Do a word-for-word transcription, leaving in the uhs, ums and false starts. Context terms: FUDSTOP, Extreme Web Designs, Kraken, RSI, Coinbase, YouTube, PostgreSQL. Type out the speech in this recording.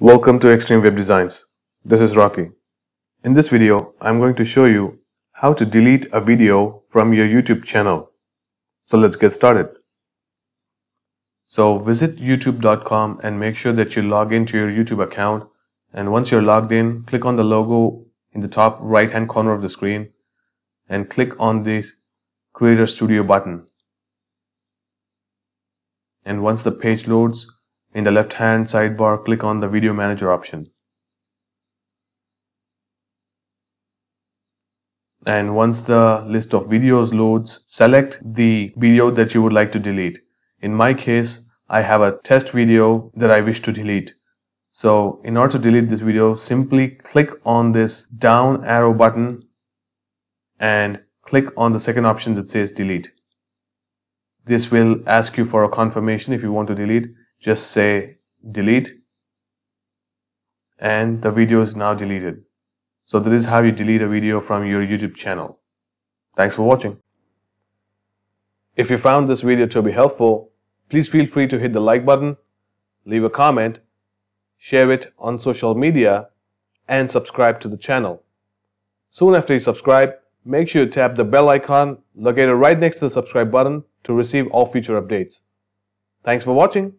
Welcome to Extreme Web Designs. This is Rocky. In this video, I'm going to show you how to delete a video from your YouTube channel. So let's get started. So visit YouTube dot com and make sure that you log into your YouTube account. And once you're logged in, click on the logo in the top right hand corner of the screen and click on the Creator Studio button. And once the page loads, in the left hand sidebar, click on the Video Manager option. And once the list of videos loads, select the video that you would like to delete. In my case, I have a test video that I wish to delete. So in order to delete this video, simply click on this down arrow button and click on the second option that says delete. This will ask you for a confirmation if you want to delete. Just say delete and the video is now deleted. So that is how you delete a video from your YouTube channel. Thanks for watching. If you found this video to be helpful, please feel free to hit the like button, leave a comment, share it on social media and subscribe to the channel. Soon after you subscribe, make sure you tap the bell icon located right next to the subscribe button to receive all future updates. Thanks for watching.